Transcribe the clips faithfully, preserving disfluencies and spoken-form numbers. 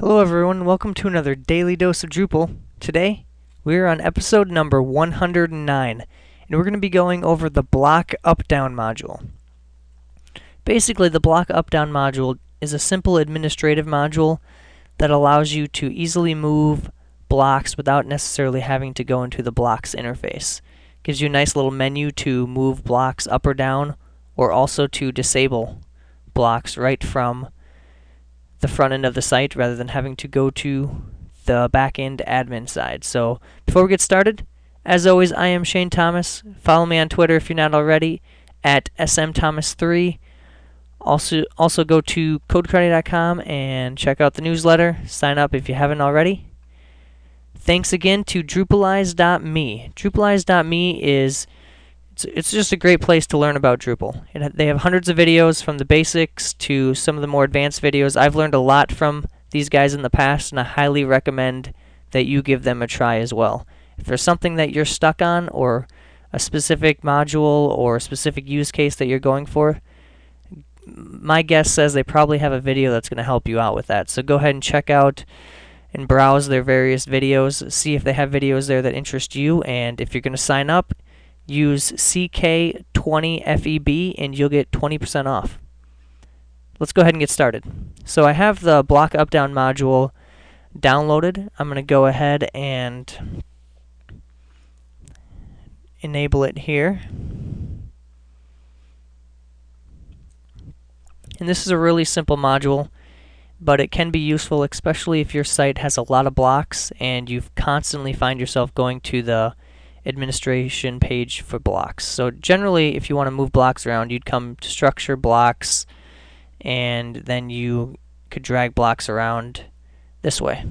Hello everyone, welcome to another Daily Dose of Drupal. Today, we're on episode number one hundred nine, and we're going to be going over the block up-down module. Basically, the block up-down module is a simple administrative module that allows you to easily move blocks without necessarily having to go into the blocks interface. It gives you a nice little menu to move blocks up or down, or also to disable blocks right from the front end of the site rather than having to go to the back end admin side. So before we get started, as always, I am Shane Thomas. Follow me on Twitter if you're not already at S M thomas three. Also, also go to codekarate dot com and check out the newsletter. Sign up if you haven't already. Thanks again to Drupalize dot me. Drupalize dot me is it's, it's just a great place to learn about Drupal. It, they have hundreds of videos from the basics to some of the more advanced videos. I've learned a lot from these guys in the past, and I highly recommend that you give them a try as well. If there's something that you're stuck on, or a specific module or a specific use case that you're going for, my guess says they probably have a video that's going to help you out with that. So go ahead and check out and browse their various videos, see if they have videos there that interest you, and if you're going to sign up, use C K twenty F E B and you'll get twenty percent off. Let's go ahead and get started. So I have the block up-down module downloaded. I'm going to go ahead and enable it here. And this is a really simple module, but it can be useful, especially if your site has a lot of blocks and you constantly find yourself going to the administration page for blocks. So generally, if you want to move blocks around, you'd come to structure blocks, and then you could drag blocks around this way,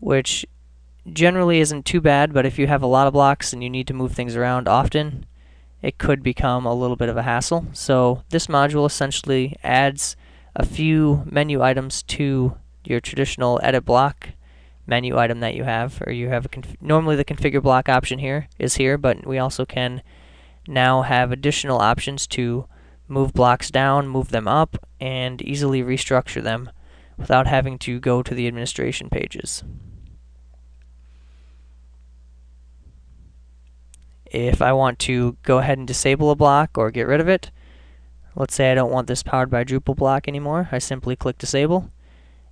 which generally isn't too bad, but if you have a lot of blocks and you need to move things around often, it could become a little bit of a hassle. So this module essentially adds a few menu items to your traditional edit block menu item that you have, or you have a conf normally the configure block option here is here, but we also can now have additional options to move blocks down, move them up, and easily restructure them without having to go to the administration pages. If I want to go ahead and disable a block or get rid of it, let's say I don't want this powered by Drupal block anymore, I simply click disable,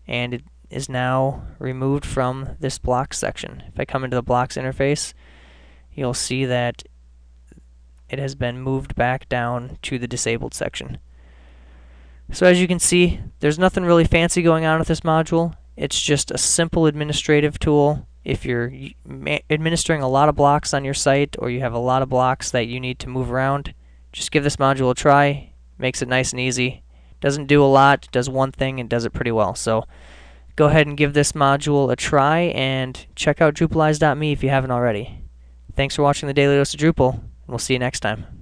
and it is now removed from this block section. If I come into the blocks interface, you'll see that it has been moved back down to the disabled section. So as you can see, there's nothing really fancy going on with this module. It's just a simple administrative tool. If you're administering a lot of blocks on your site, or you have a lot of blocks that you need to move around, just give this module a try. Makes it nice and easy. Doesn't do a lot, does one thing, and does it pretty well. So go ahead and give this module a try, and check out Drupalize dot me if you haven't already. Thanks for watching the Daily Dose of Drupal, and we'll see you next time.